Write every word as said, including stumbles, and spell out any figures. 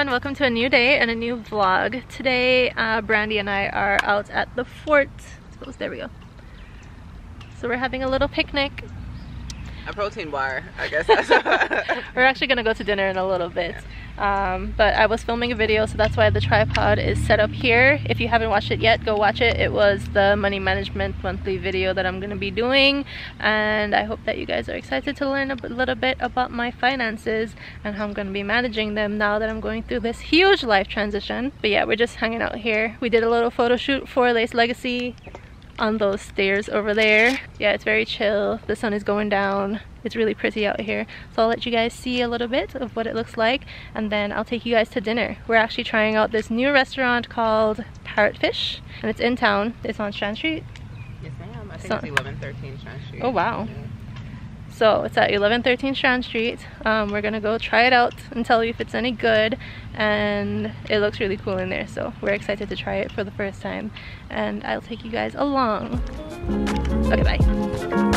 everyone, welcome to a new day and a new vlog. Today uh, Brandy and I are out at the fort. Let's go, there we go. So we're having a little picnic. A protein bar, I guess. We're actually gonna go to dinner in a little bit. Yeah. Um, but I was filming a video, so that's why the tripod is set up here. If you haven't watched it yet, go watch it. It was the money management monthly video that I'm gonna be doing, and I hope that you guys are excited to learn a little bit about my finances and how I'm gonna be managing them now that I'm going through this huge life transition. But yeah, we're just hanging out here. We did a little photo shoot for Laced Legacy on those stairs over there. Yeah, it's very chill. The sun is going down. It's really pretty out here. So I'll let you guys see a little bit of what it looks like, and then I'll take you guys to dinner. We're actually trying out this new restaurant called Parrot Fish, and it's in town. It's on Strand Street. Yes, ma'am. I think so, it's eleven thirteen Strand Street. Oh, wow. Yeah. So it's at eleven thirteen Strand Street. Um, we're gonna go try it out and tell you if it's any good, and it looks really cool in there, so we're excited to try it for the first time, and I'll take you guys along. Okay, bye.